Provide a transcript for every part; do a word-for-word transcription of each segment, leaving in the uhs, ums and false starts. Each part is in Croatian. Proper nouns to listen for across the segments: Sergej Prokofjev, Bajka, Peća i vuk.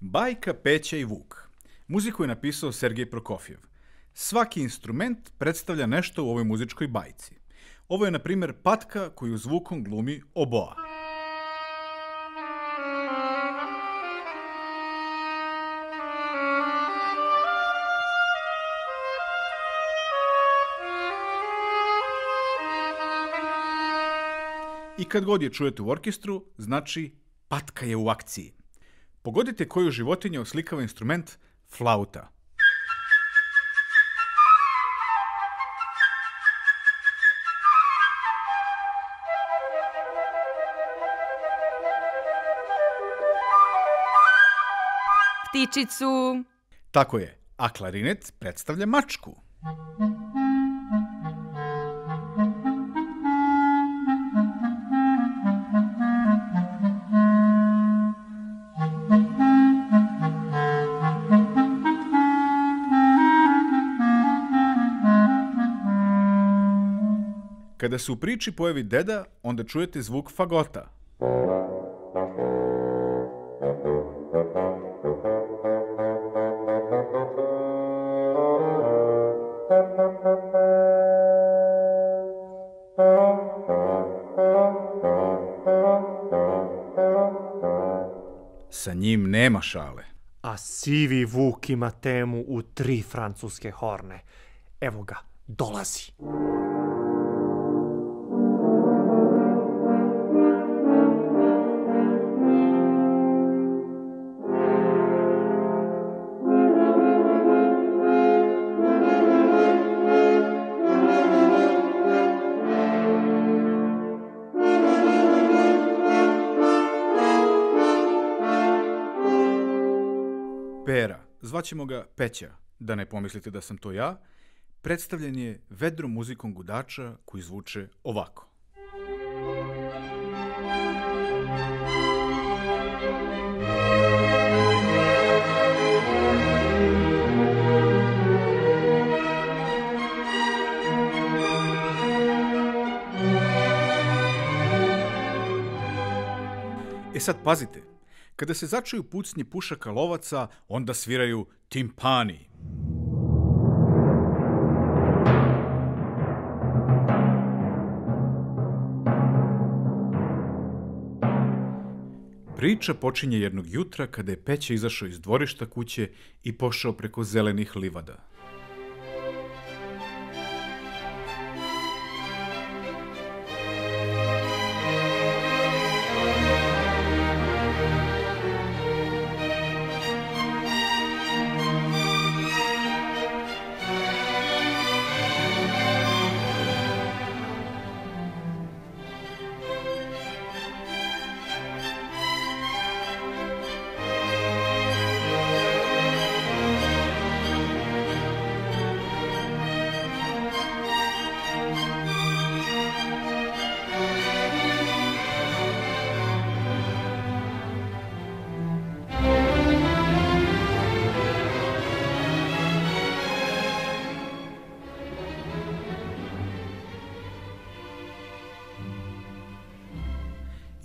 Bajka, Peća i vuk. Muziku je napisao Sergej Prokofjev. Svaki instrument predstavlja nešto u ovoj muzičkoj bajci. Ovo je, na primjer, patka koju zvukom glumi oboa. I kad god je čujete u orkestru, znači patka je u akciji. Pogodite koju životinju oslikava instrument flauta. Ptičicu. Tako je, a klarinet predstavlja mačku. Kada se u priči pojavi deda, onda čujete zvuk fagota. Sa njim nema šale. A sivi vuk ima temu u tri francuske horne. Evo ga, dolazi. Pera, zvaćemo ga Peća, da ne pomislite da sam to ja, predstavljen je vedrom muzikom gudača koji zvuče ovako. E sad pazite. Kada se začuju pucnji pušaka lovaca, onda sviraju timpani. Priča počinje jednog jutra kada je Peća izašao iz dvorišta kuće i pošao preko zelenih livada.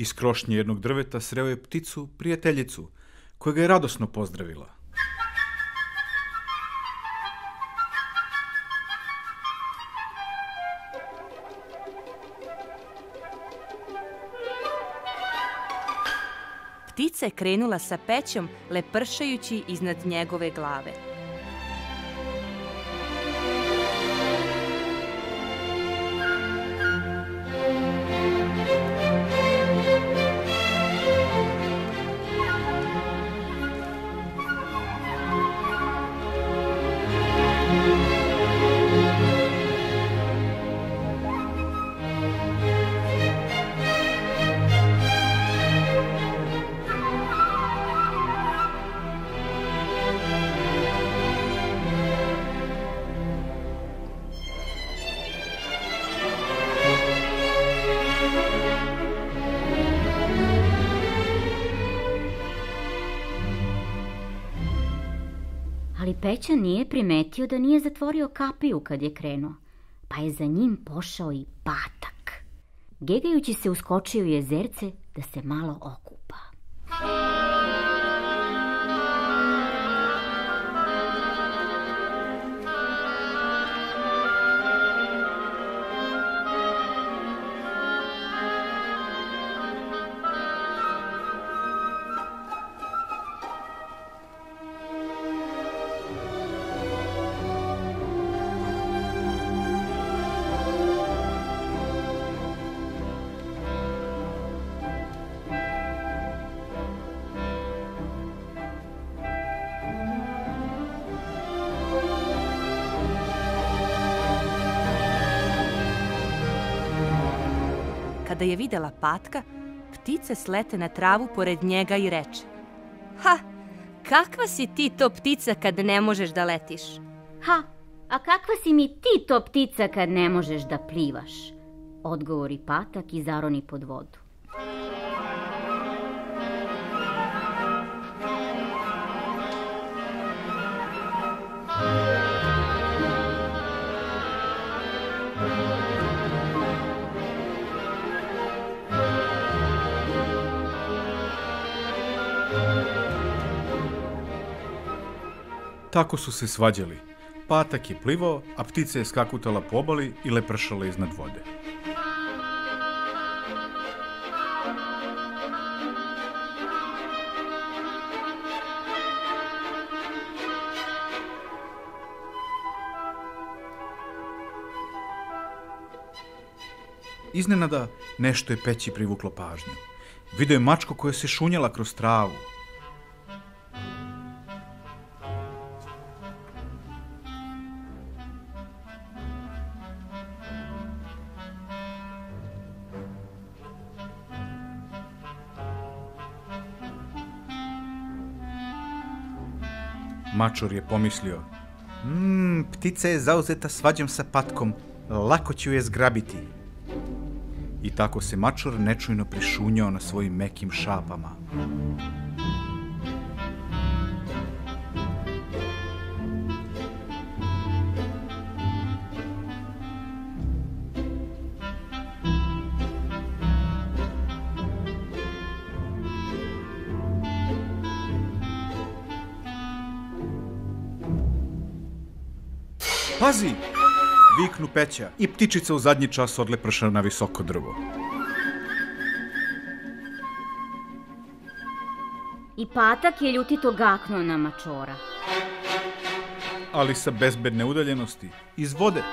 Iz krošnje jednog drveta sreo je pticu, prijateljicu, koja ga je radosno pozdravila. Ptica je krenula sa Pećom, lepršajući iznad njegove glave. Ali Peća nije primetio da nije zatvorio kapiju kad je krenuo, pa je za njim pošao i patak. Gegajući se uskočio u jezerce da se malo okupa. kada je videla patka, ptice slete na travu pored njega i reče: "Ha, kakva si ti to ptica kad ne možeš da letiš?" "Ha, a kakva si mi ti to ptica kad ne možeš da plivaš?" odgovori patak i zaroni pod vodu. Tako su se svađali. Patak je plivao, a ptica je skakutala po obali i lepršala iznad vode. Iznenada nešto je Peći privuklo pažnju. Video je mačku koja se šunjala kroz travu. Mačor je pomislio: mmm, ptica je zauzeta svađom sa patkom, lako ću je zgrabiti. I tako se mačor nečujno prišunjao na svojim mekim šapama. "Pazi!" viknu Peća i ptičica u zadnji čas odleprša na visoko drvo. I patak je ljutito gaknuo na mačora. Ali sa bezbedne udaljenosti, iz vode.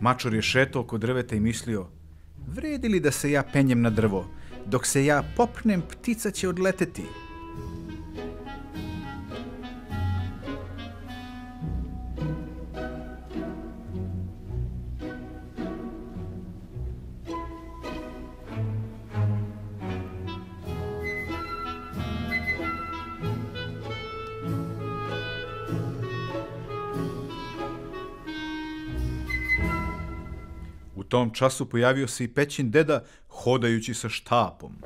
Mačor je šetao oko drveta i mislio: vredi li da se ja penjem na drvo? Dok se ja popnem, ptica će odleteti. U tom času pojavio se i Pećin deda hodajući sa štapom.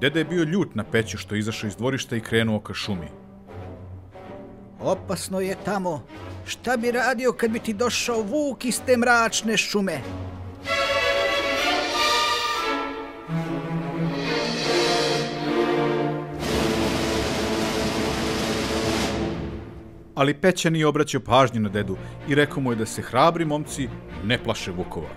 Deda je bio ljut na Peću što je izašao iz dvorišta i krenuo ka šumi. "Opasno je tamo. Šta bi radio kad bi ti došao vuk iz te mračne šume?" Ali Peća nije obraćao pažnju na dedu i rekao mu je da se hrabri momci ne plaše vukova.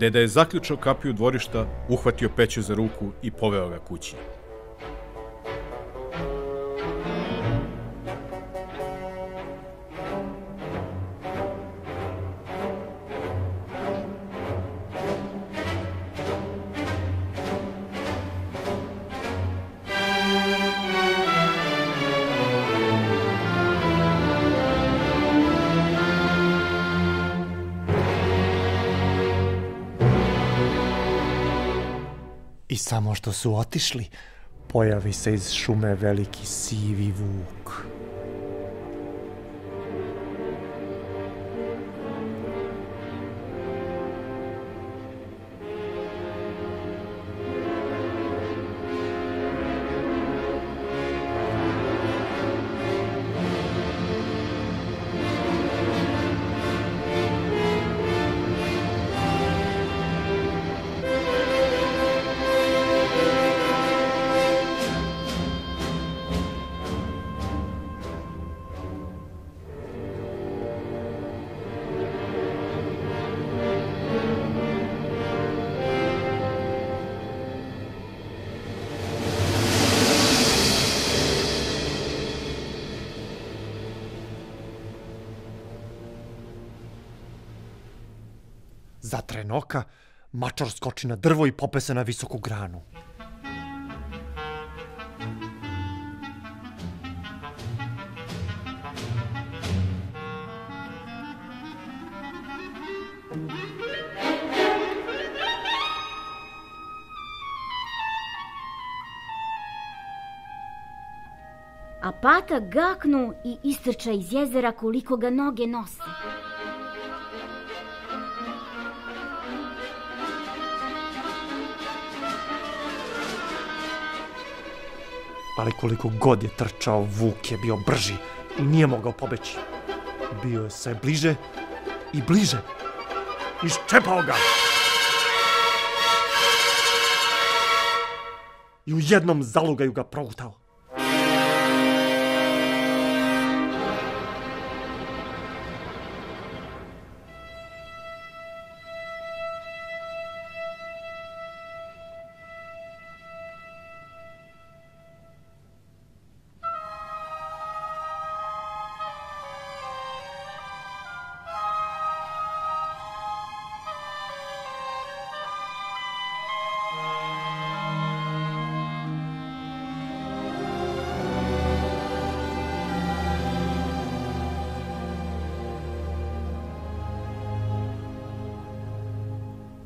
Deda je zaključao kapiju dvorišta, uhvatio Peću za ruku i poveo ga kući. I samo što su otišli, pojavi se iz šume veliki sivi vuk. Za trenoka, mačor skoči na drvo i pope se na visoku granu. A pata gaknu i istrča iz jezera koliko ga noge nose. Ali koliko god je trčao, Vuk je bio brži i nije mogao pobeći. Bio je sve bliže i bliže. Iščepao ga! I u jednom zalogaju ga progutao.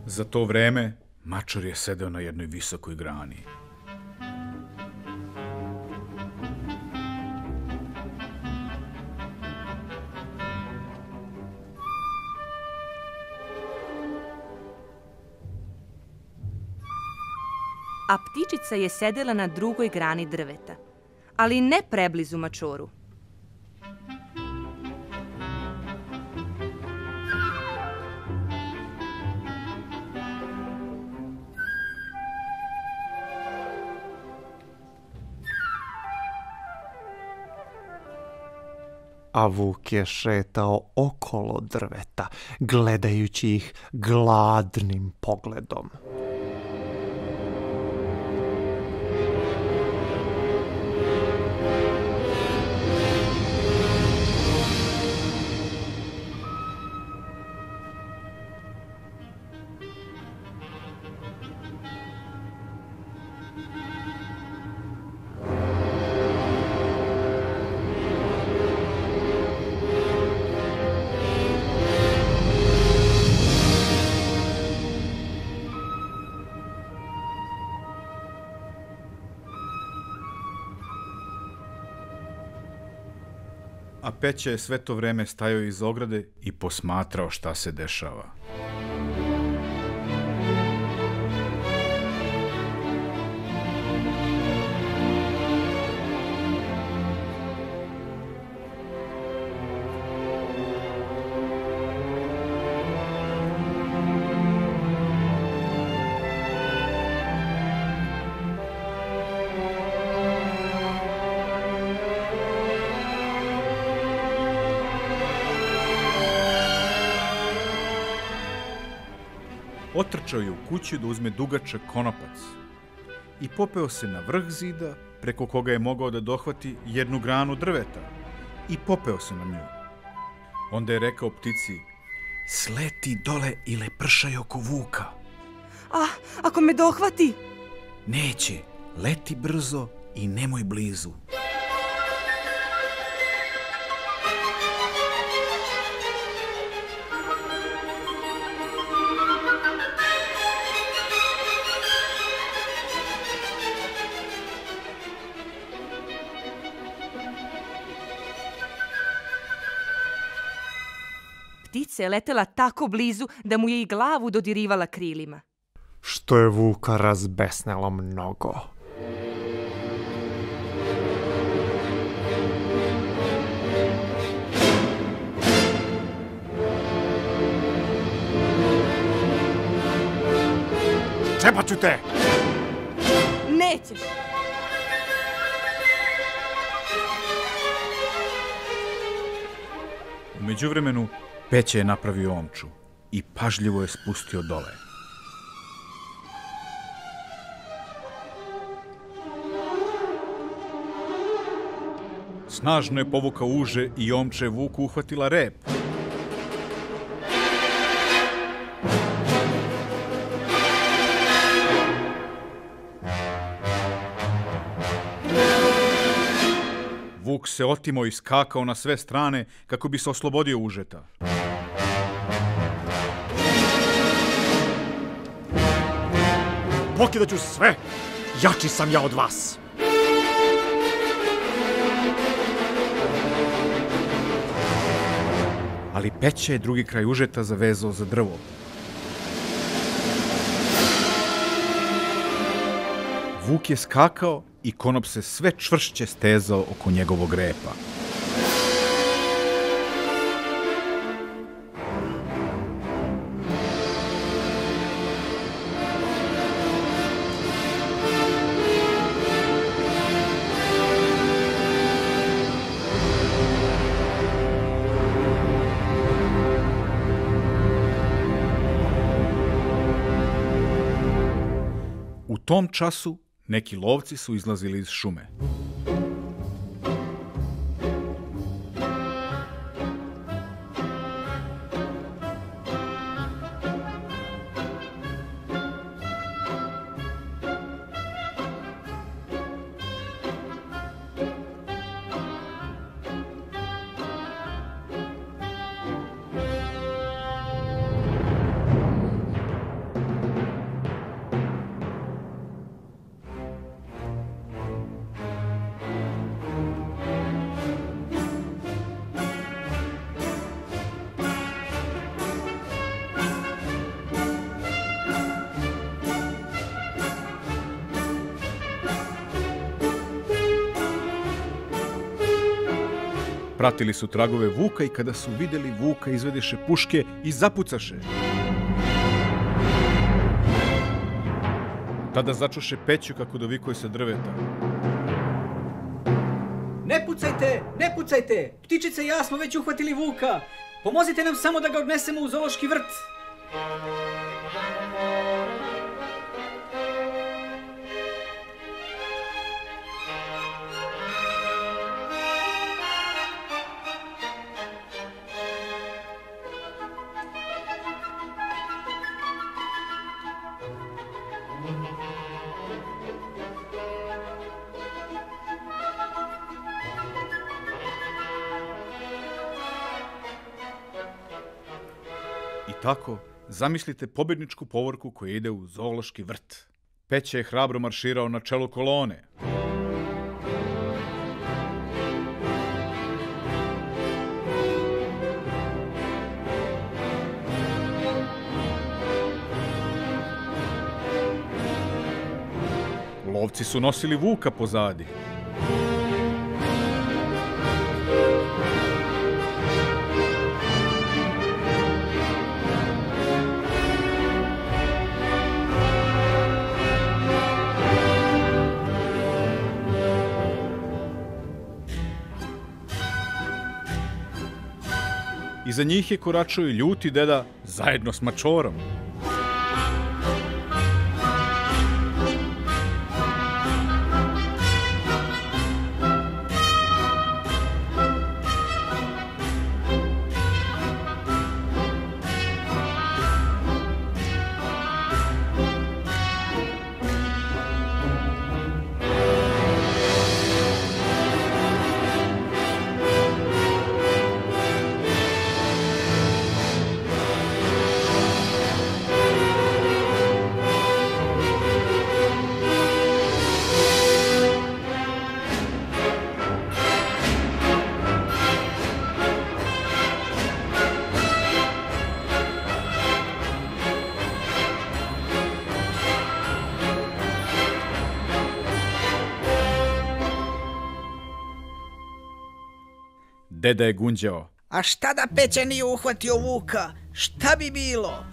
Za to vreme, mačor je sedeo na jednoj visokoj grani. A ptičica je sedela na drugoj grani drveta, ali ne preblizu mačoru. A Vuk je šetao okolo drveta, gledajući ih gladnim pogledom. A Peća je sve to vreme stajao iz ograde i posmatrao šta se dešava. Otrčao je u kuću da uzme dugačak konopac i popeo se na vrh zida preko koga je mogao da dohvati jednu granu drveta i popeo se na nju. Onda je rekao ptici, sleti dole i lepršaj oko Vuka. A, ako me dohvati? Neće, leti brzo i nemoj blizu. Ptica je letela tako blizu da mu je i glavu dodirivala krilima. Što je Vuka razbesnelo mnogo. Čepat ću te! Nećeš! U međuvremenu, Peća je napravio omču i pažljivo je spustio dole. Snažno je povukao uže i omče Vuku uhvatila rep. Vuk se otimo i skakao na sve strane kako bi se oslobodio užeta. Pokidaću sve, jači sam ja od vas. Ali Peća je drugi kraj užeta zavezao za drvo. Vuk je skakao i konop se sve čvršće stezao oko njegovog repa. U tom času neki lovci su izlazili iz šume. Pratili su tragove Vuka i kada su vidjeli Vuka izvedeše puške i zapucaše. Tada začuše Peću kako dovikuje sa drveta. Ne pucajte, ne pucajte! Ptičice i ja smo već uhvatili Vuka! Pomozite nam samo da ga odnesemo u zoološki vrt! I tako, zamislite pobjedničku povorku koja ide u zoološki vrt. Peća je hrabro marširao na čelu kolone. Lovci su nosili Vuka pozadi. Iza njih je koračao i ljuti deda zajedno s mačorom. Deda je gunđao. A šta da Peća nije uhvatio Vuka? Šta bi bilo?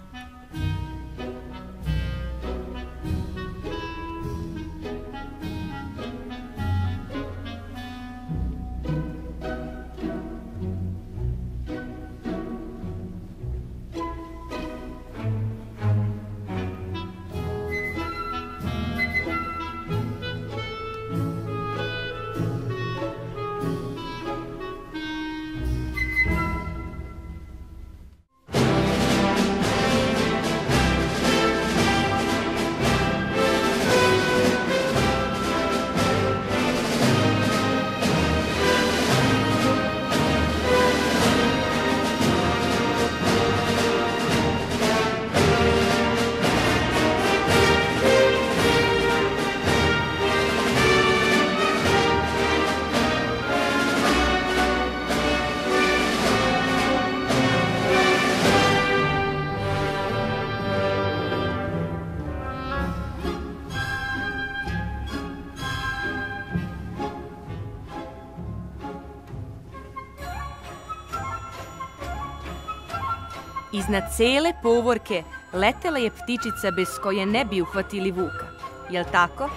Iznad cele povorke letela je ptičica bez koje ne bi uhvatili Vuka. Jel' tako?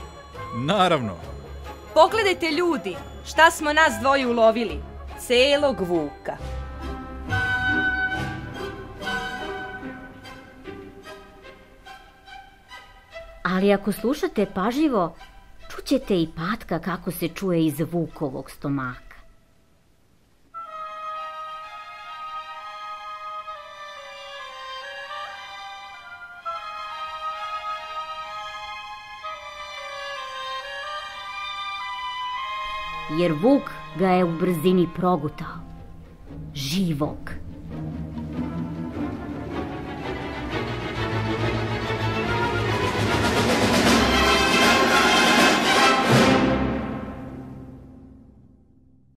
Naravno. Pogledajte ljudi, šta smo nas dvoje ulovili. Celog Vuka. Ali ako slušate pažljivo, čućete i patka kako se čuje iz Vukovog stomaka. Jer Vuk ga je u brzini progutao, živog.